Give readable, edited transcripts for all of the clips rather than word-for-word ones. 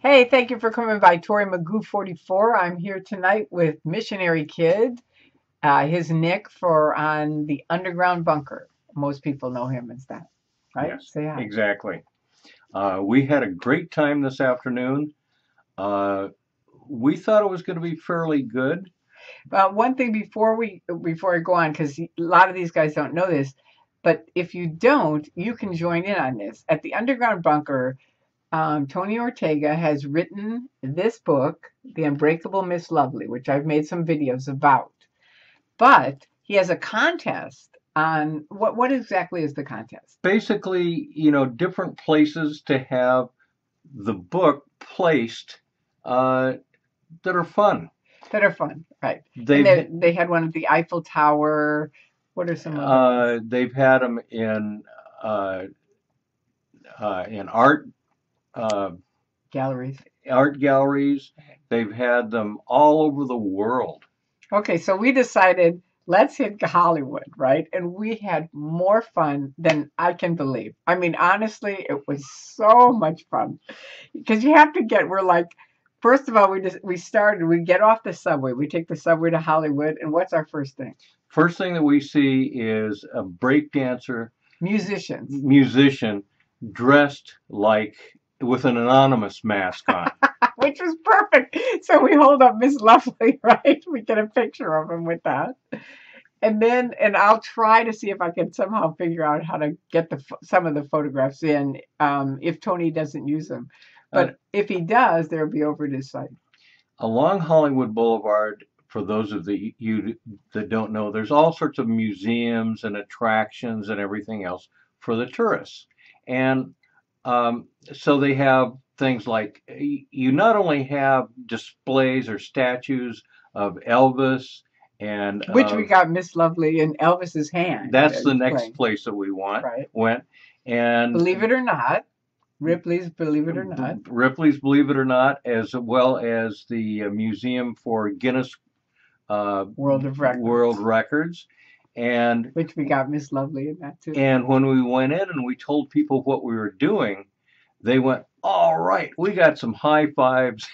Hey, thank you for coming by ToryMagoo44. I'm here tonight with Missionary Kid, his nick for on The Underground Bunker. Most people know him as that, right? Yes, so, yeah. Exactly. We had a great time this afternoon. We thought it was going to be fairly good. One thing before I go on, because a lot of these guys don't know this, but if you don't, you can join in on this. At The Underground Bunker, Tony Ortega has written this book, The Unbreakable Miss Lovely, which I've made some videos about. But he has a contest on what exactly is the contest? Basically, you know, different places to have the book placed that are fun. That are fun, right. They had one at the Eiffel Tower. What are some of them? They've had them in art galleries. Art galleries. They've had them all over the world. Okay, so we decided let's hit Hollywood, right? And we had more fun than I can believe. I mean, honestly, it was so much fun. Because you have to get, we're like, first of all, we get off the subway. We take the subway to Hollywood, and what's our first thing? First thing that we see is a breakdancer, musician dressed like with an anonymous mask on, which was perfect. So we hold up Miss Lovely, right? We get a picture of him with that, and then I'll try to see if I can somehow figure out how to get some of the photographs in if Tony doesn't use them. But if he does, there'll be over his site. Along Hollywood Boulevard, for those of you that don't know, there's all sorts of museums and attractions and everything else for the tourists. And so they have things like, you not only have displays or statues of Elvis and... Which we got Miss Lovely in Elvis's hand. That's the next place that we went. And believe it or not. Ripley's Believe It or Not. Ripley's Believe It or Not, as well as the Museum for Guinness World Records. And which we got Miss Lovely in that too. And when we went in and we told people what we were doing, they went, all right, we got some high fives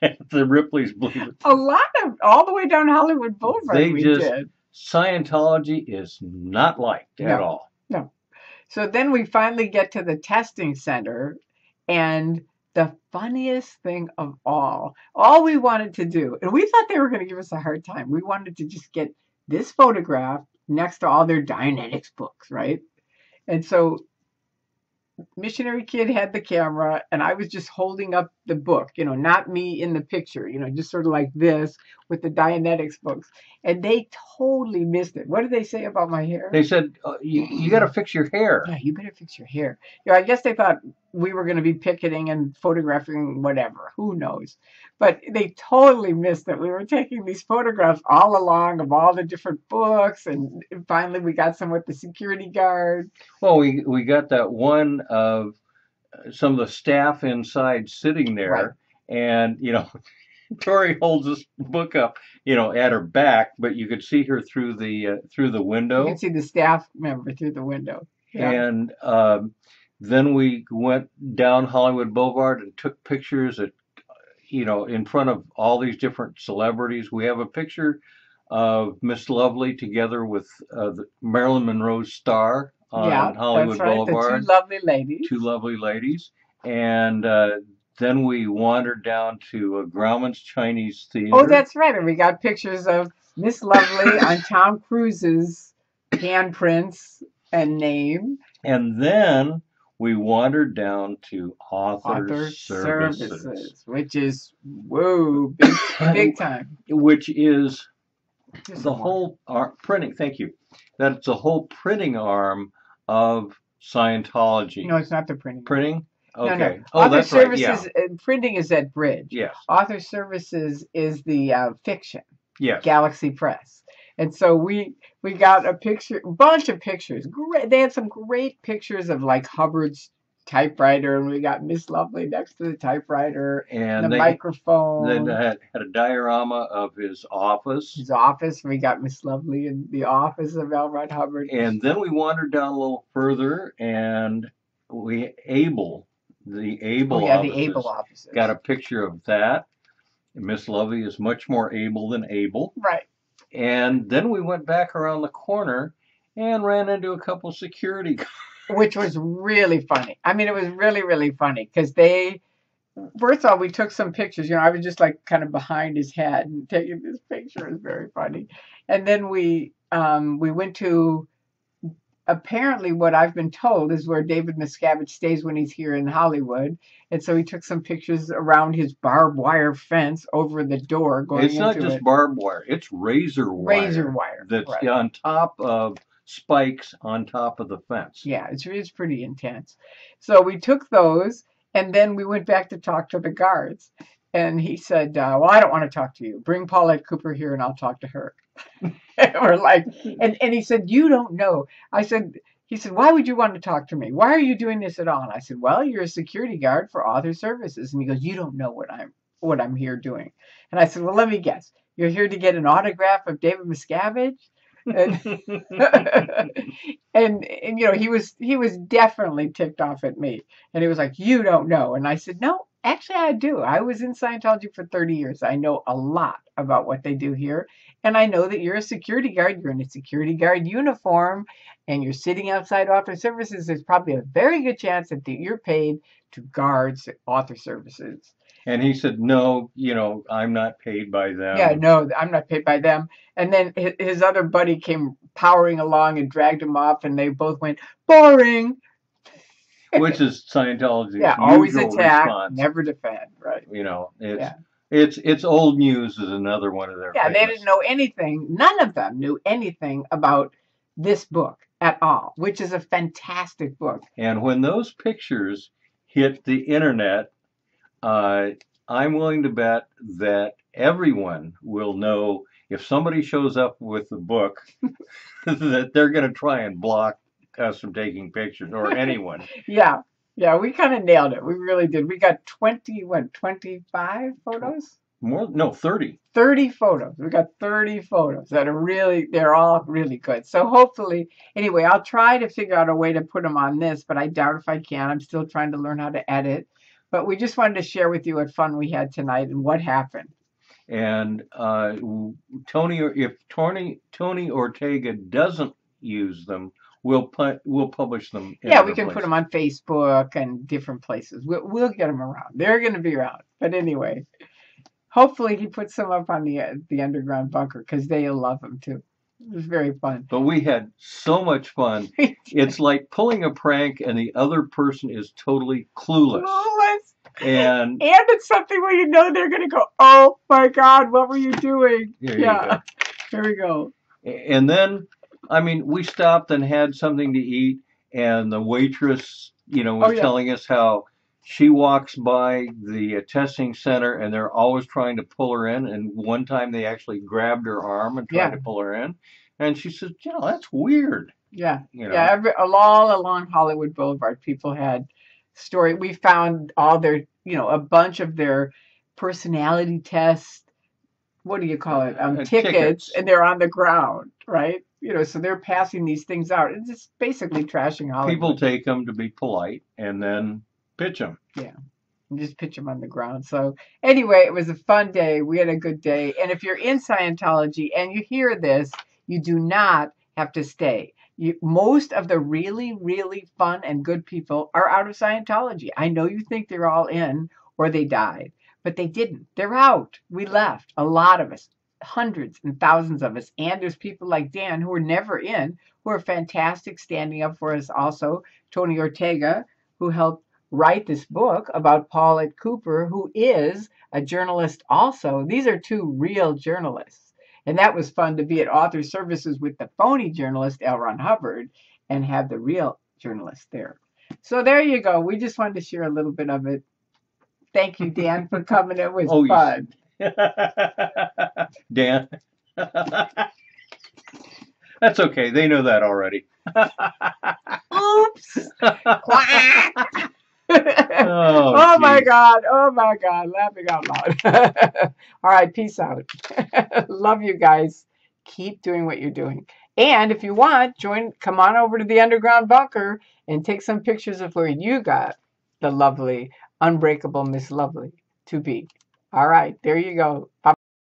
at the Ripley's Believe It. A lot of, all the way down Hollywood Boulevard we did. Scientology is not liked at all. No. So then we finally get to the testing center, and the funniest thing of all we wanted to do, and we thought they were going to give us a hard time. We wanted to just get this photograph next to all their Dianetics books, right? And so Missionary Kid had the camera, and I was just holding up the book, you know, not me in the picture, you know, just sort of like this with the Dianetics books. And they totally missed it. What did they say about my hair? They said, you got to fix your hair. Yeah, you better fix your hair. You know, I guess they thought we were going to be picketing and photographing whatever. Who knows? But they totally missed that we were taking these photographs all along of all the different books. And finally, we got some with the security guard. Well, we got that one of some of the staff inside sitting there. Right. And, you know... Tori holds this book up, you know, at her back, but you could see her through the window. You could see the staff member through the window. Yeah. And then we went down Hollywood Boulevard and took pictures at, you know, in front of all these different celebrities. We have a picture of Miss Lovely together with Marilyn Monroe's star on Hollywood Boulevard. The two lovely ladies. Two lovely ladies. And then we wandered down to Grauman's Chinese Theater. Oh, that's right. And we got pictures of Miss Lovely on Tom Cruise's handprints and name. And then we wandered down to Author Services. Which is, whoa, big time. Which is the whole printing. Thank you. That's the whole printing arm of Scientology. No, it's not the printing. Printing? Okay. No, no. Oh, Author Services, right. Yeah. Printing is that bridge. Yes. Author Services is the fiction. Yes. Galaxy Press. And so we got a picture, bunch of pictures. Great. They had some great pictures of like Hubbard's typewriter, and we got Miss Lovely next to the typewriter and the microphone. Then had a diorama of his office. His office. We got Miss Lovely in the office of L. Ron Hubbard. And then we wandered down a little further, and we the able offices. Got a picture of that. Miss Lovely is much more able than able. Right. And then we went back around the corner and ran into a couple security guards. Which was really funny. I mean, it was really, really funny because they, first of all, we took some pictures. You know, I was just like kind of behind his head and taking this picture. It was very funny. And then we went to apparently what I've been told is where David Miscavige stays when he's here in Hollywood. And so he took some pictures around his barbed wire fence over the door going into it. It's not just barbed wire. It's razor wire. Razor wire. That's right. On top of spikes on top of the fence. Yeah, it's pretty intense. So we took those, and then we went back to talk to the guards. And he said, well, I don't want to talk to you. Bring Paulette Cooper here, and I'll talk to her. And we're like, and he said, you don't know. I said, he said, why would you want to talk to me? Why are you doing this at all? And I said, well, you're a security guard for Author Services. And he goes, you don't know what I'm here doing. And I said, well, let me guess. You're here to get an autograph of David Miscavige? and you know, he was definitely ticked off at me, and he was like, you don't know. And I said, no, actually I do. I was in Scientology for 30 years. I know a lot about what they do here, and I know that you're a security guard. You're in a security guard uniform, and you're sitting outside Author Services. There's probably a very good chance that you're paid to guard Author Services. And he said, no, you know, I'm not paid by them. Yeah, no, I'm not paid by them. And then his other buddy came powering along and dragged him off, and they both went, boring. Which is Scientology's always attack, response. Never defend, right? You know, it's old news is another one of their they didn't know anything. None of them knew anything about this book at all, which is a fantastic book. And when those pictures hit the internet, I'm willing to bet that everyone will know if somebody shows up with the book that they're going to try and block us from taking pictures, or anyone. Yeah, we kind of nailed it. We really did. We got 25 photos? More? No, 30. 30 photos. We got 30 photos that are really, they're all really good. So hopefully, anyway, I'll try to figure out a way to put them on this, but I doubt if I can. I'm still trying to learn how to edit. But we just wanted to share with you what fun we had tonight and what happened. And if Tony Ortega doesn't use them, we'll publish them. Yeah, we can put them on Facebook and different places. We'll get them around. They're going to be around. But anyway, hopefully he puts them up on the Underground Bunker because they'll love them too. It was very fun. But we had so much fun. It's like pulling a prank and the other person is totally clueless. And it's something where you know they're going to go, oh my God, what were you doing? Yeah. Here we go. And then, I mean, we stopped and had something to eat, and the waitress, you know, was telling us how she walks by the testing center and they're always trying to pull her in. And one time they actually grabbed her arm and tried to pull her in. And she said, you know, that's weird. Yeah. You know? Yeah. All along Hollywood Boulevard, people had stories. We found all their, you know, a bunch of their personality tests. What do you call it? Tickets. And they're on the ground, right? You know, so they're passing these things out. It's just basically trashing Hollywood. People take them to be polite and then pitch them. Yeah. And just pitch them on the ground. So anyway, it was a fun day. We had a good day. And if you're in Scientology and you hear this, you do not have to stay. Most of the really, really fun and good people are out of Scientology. I know you think they're all in or they died, but they didn't. They're out. We left. A lot of us. Hundreds and thousands of us. And there's people like Dan who are never in, who are fantastic standing up for us also. Tony Ortega, who helped write this book about Paulette Cooper, who is a journalist also. These are two real journalists. And that was fun to be at Author Services with the phony journalist, L. Ron Hubbard, and have the real journalist there. So there you go. We just wanted to share a little bit of it. Thank you, Dan, for coming. It was fun. Dan. That's okay. They know that already. Oops. Quack. Oh my God. Oh my God. Laughing out loud. All right. Peace out. Love you guys. Keep doing what you're doing. And if you want, come on over to the Underground Bunker and take some pictures of where you got the lovely, unbreakable Miss Lovely to be. All right, there you go. Bye.